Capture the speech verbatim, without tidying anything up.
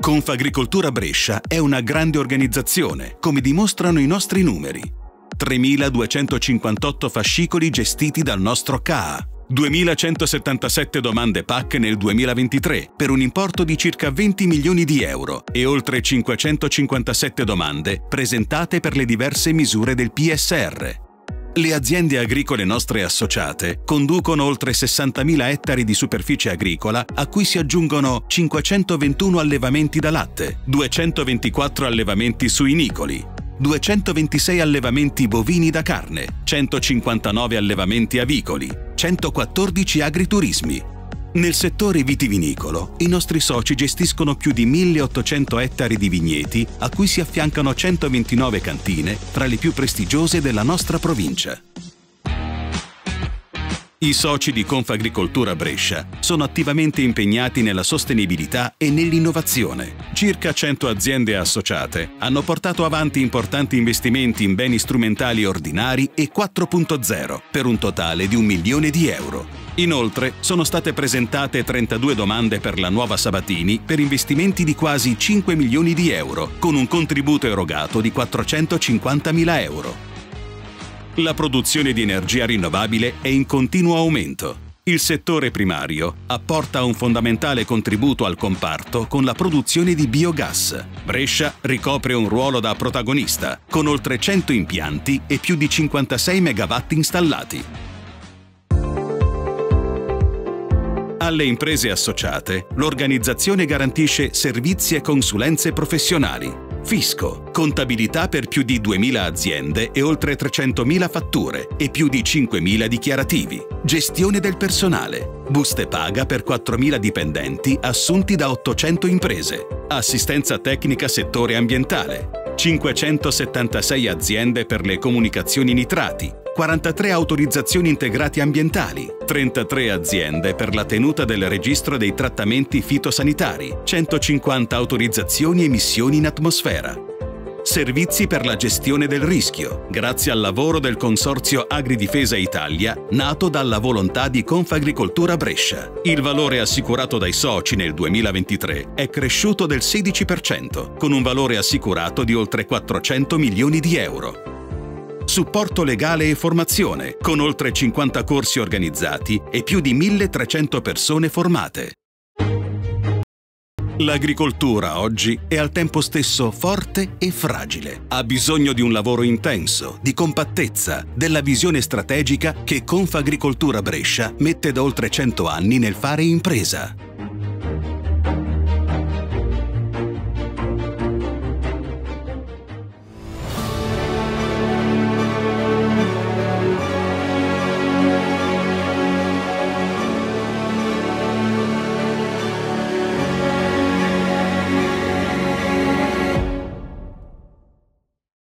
Confagricoltura Brescia è una grande organizzazione, come dimostrano i nostri numeri. tremiladuecentocinquantotto fascicoli gestiti dal nostro C A A, duemilacentosettantasette domande P A C nel duemilaventitré per un importo di circa venti milioni di euro e oltre cinquecentocinquantasette domande presentate per le diverse misure del P S R. Le aziende agricole nostre associate conducono oltre sessantamila ettari di superficie agricola, a cui si aggiungono cinquecentoventuno allevamenti da latte, duecentoventiquattro allevamenti suinicoli, duecentoventisei allevamenti bovini da carne, centocinquantanove allevamenti avicoli, centoquattordici agriturismi. Nel settore vitivinicolo, i nostri soci gestiscono più di milleottocento ettari di vigneti, a cui si affiancano centoventinove cantine, tra le più prestigiose della nostra provincia. I soci di Confagricoltura Brescia sono attivamente impegnati nella sostenibilità e nell'innovazione. Circa cento aziende associate hanno portato avanti importanti investimenti in beni strumentali ordinari e quattro punto zero, per un totale di un milione di euro. Inoltre, sono state presentate trentadue domande per la nuova Sabatini per investimenti di quasi cinque milioni di euro, con un contributo erogato di quattrocentocinquantamila euro. La produzione di energia rinnovabile è in continuo aumento. Il settore primario apporta un fondamentale contributo al comparto con la produzione di biogas. Brescia ricopre un ruolo da protagonista, con oltre cento impianti e più di cinquantasei megawatt installati. Alle imprese associate, l'organizzazione garantisce servizi e consulenze professionali. Fisco, contabilità per più di duemila aziende e oltre trecentomila fatture e più di cinquemila dichiarativi, gestione del personale, buste paga per quattromila dipendenti assunti da ottocento imprese, assistenza tecnica settore ambientale, cinquecentosettantasei aziende per le comunicazioni nitrati, quarantatré autorizzazioni integrate ambientali, trentatré aziende per la tenuta del registro dei trattamenti fitosanitari, centocinquanta autorizzazioni e emissioni in atmosfera. Servizi per la gestione del rischio, grazie al lavoro del Consorzio Agridifesa Italia, nato dalla volontà di Confagricoltura Brescia. Il valore assicurato dai soci nel duemilaventitré è cresciuto del sedici per cento, con un valore assicurato di oltre quattrocento milioni di euro. Supporto legale e formazione, con oltre cinquanta corsi organizzati e più di milletrecento persone formate. L'agricoltura oggi è al tempo stesso forte e fragile. Ha bisogno di un lavoro intenso, di compattezza, della visione strategica che Confagricoltura Brescia mette da oltre cento anni nel fare impresa.